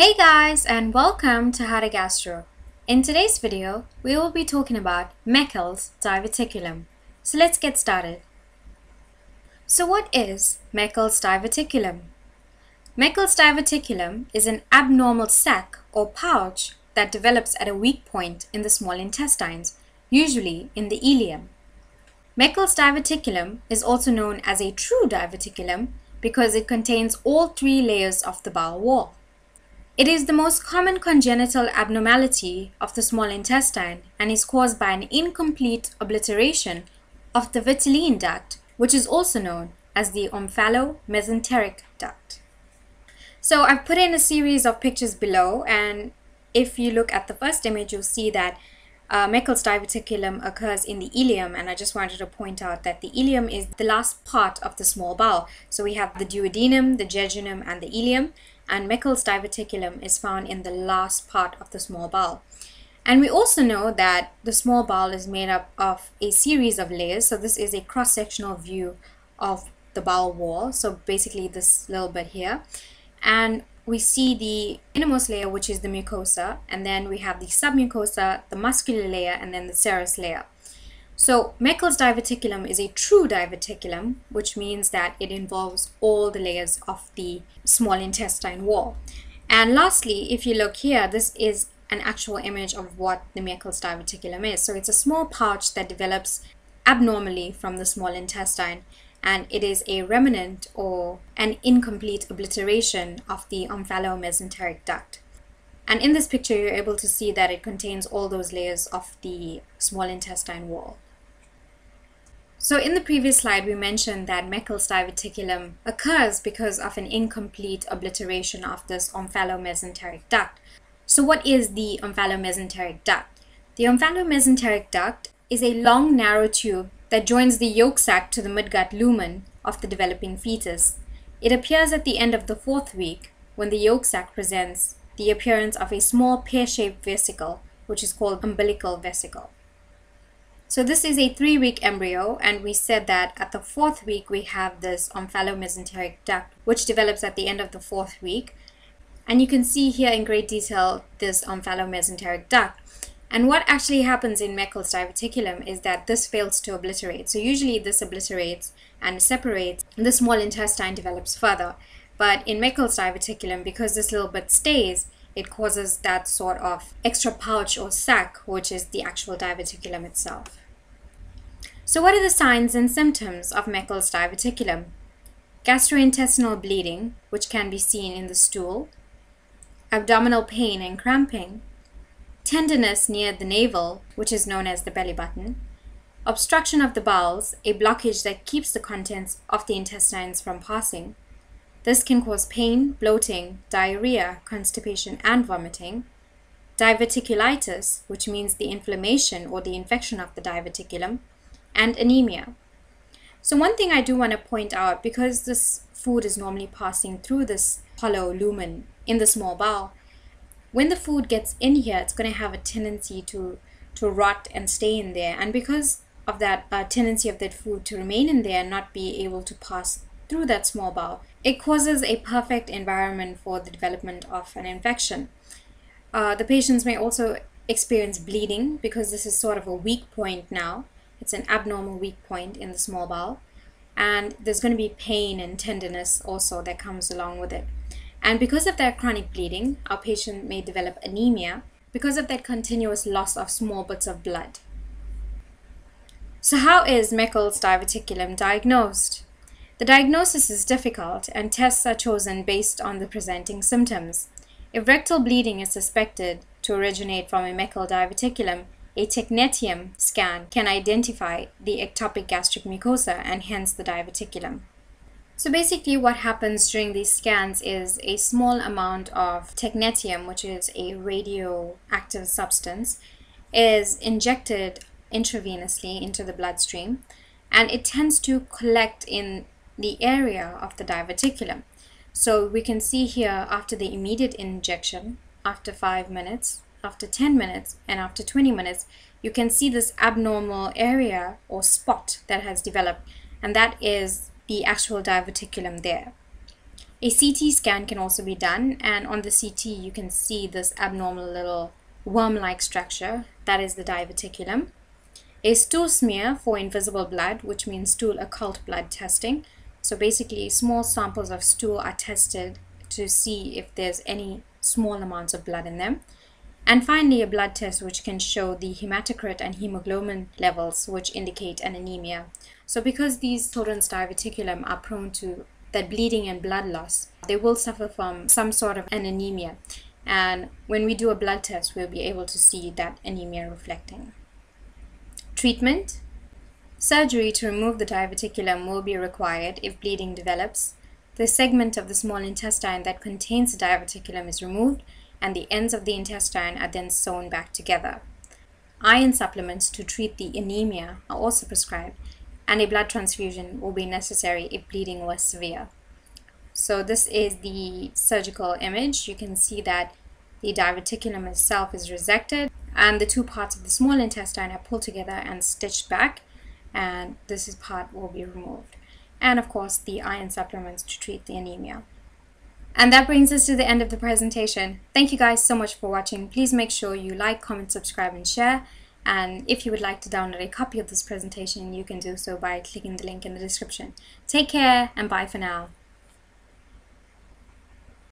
Hey guys, and welcome to How To Gastro. In today's video, we will be talking about Meckel's diverticulum. So let's get started. So what is Meckel's diverticulum? Meckel's diverticulum is an abnormal sac or pouch that develops at a weak point in the small intestines, usually in the ileum. Meckel's diverticulum is also known as a true diverticulum because it contains all three layers of the bowel wall. It is the most common congenital abnormality of the small intestine and is caused by an incomplete obliteration of the vitelline duct, which is also known as the omphalo-mesenteric duct. So I've put in a series of pictures below, and if you look at the first image, you'll see that Meckel's diverticulum occurs in the ileum, and I just wanted to point out that the ileum is the last part of the small bowel. So we have the duodenum, the jejunum, and the ileum, and Meckel's diverticulum is found in the last part of the small bowel. And we also know that the small bowel is made up of a series of layers, so this is a cross-sectional view of the bowel wall, so basically this little bit here. And we see the innermost layer, which is the mucosa, and then we have the submucosa, the muscular layer, and then the serous layer. So Meckel's diverticulum is a true diverticulum, which means that it involves all the layers of the small intestine wall. And lastly, if you look here, this is an actual image of what the Meckel's diverticulum is. So it's a small pouch that develops abnormally from the small intestine, and it is a remnant or an incomplete obliteration of the omphalo-mesenteric duct. And in this picture, you're able to see that it contains all those layers of the small intestine wall. So in the previous slide, we mentioned that Meckel's diverticulum occurs because of an incomplete obliteration of this omphalo-mesenteric duct. So what is the omphalo-mesenteric duct? The omphalo-mesenteric duct is a long, narrow tube that joins the yolk sac to the midgut lumen of the developing fetus. It appears at the end of the 4th week when the yolk sac presents the appearance of a small pear-shaped vesicle, which is called umbilical vesicle. So this is a 3-week embryo, and we said that at the 4th week we have this omphalo-mesenteric duct, which develops at the end of the 4th week. And you can see here in great detail this omphalo-mesenteric duct. And what actually happens in Meckel's diverticulum is that this fails to obliterate. So usually this obliterates and separates, and the small intestine develops further. But in Meckel's diverticulum, because this little bit stays, it causes that sort of extra pouch or sac, which is the actual diverticulum itself. So what are the signs and symptoms of Meckel's diverticulum? Gastrointestinal bleeding, which can be seen in the stool, abdominal pain and cramping, tenderness near the navel, which is known as the belly button, obstruction of the bowels, a blockage that keeps the contents of the intestines from passing. This can cause pain, bloating, diarrhea, constipation, and vomiting. Diverticulitis, which means the inflammation or the infection of the diverticulum, and anemia. So one thing I do want to point out, because this food is normally passing through this hollow lumen in the small bowel, when the food gets in here, it's going to have a tendency to rot and stay in there. And because of that tendency of that food to remain in there and not be able to pass through that small bowel, it causes a perfect environment for the development of an infection. The patients may also experience bleeding because this is sort of a weak point now. It's an abnormal weak point in the small bowel. And there's going to be pain and tenderness also that comes along with it. And because of that chronic bleeding, our patient may develop anemia because of that continuous loss of small bits of blood. So how is Meckel's diverticulum diagnosed? The diagnosis is difficult, and tests are chosen based on the presenting symptoms. If rectal bleeding is suspected to originate from a Meckel's diverticulum, a technetium scan can identify the ectopic gastric mucosa and hence the diverticulum. So basically what happens during these scans is a small amount of technetium, which is a radioactive substance, is injected intravenously into the bloodstream, and it tends to collect in the area of the diverticulum. So we can see here, after the immediate injection, after 5 minutes, after 10 minutes, and after 20 minutes, you can see this abnormal area or spot that has developed, and that is the actual diverticulum there. A CT scan can also be done, and on the CT you can see this abnormal little worm-like structure that is the diverticulum. A stool smear for invisible blood, which means stool occult blood testing. So basically small samples of stool are tested to see if there's any small amounts of blood in them. And finally, a blood test which can show the hematocrit and hemoglobin levels, which indicate an anemia. So because these children's diverticulum are prone to that bleeding and blood loss, they will suffer from some sort of an anemia. And when we do a blood test, we'll be able to see that anemia reflecting. Treatment. Surgery to remove the diverticulum will be required if bleeding develops. The segment of the small intestine that contains the diverticulum is removed, and the ends of the intestine are then sewn back together. Iron supplements to treat the anemia are also prescribed, and a blood transfusion will be necessary if bleeding was severe. So this is the surgical image. You can see that the diverticulum itself is resected, and the two parts of the small intestine are pulled together and stitched back, and this part will be removed. And of course, the iron supplements to treat the anemia. And that brings us to the end of the presentation. Thank you guys so much for watching. Please make sure you like, comment, subscribe, and share. And if you would like to download a copy of this presentation, you can do so by clicking the link in the description. Take care and bye for now.